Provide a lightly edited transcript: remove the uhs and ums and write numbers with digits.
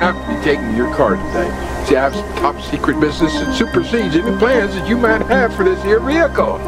cannot be taking your car today. It's top secret business that supersedes any plans that you might have for this here vehicle.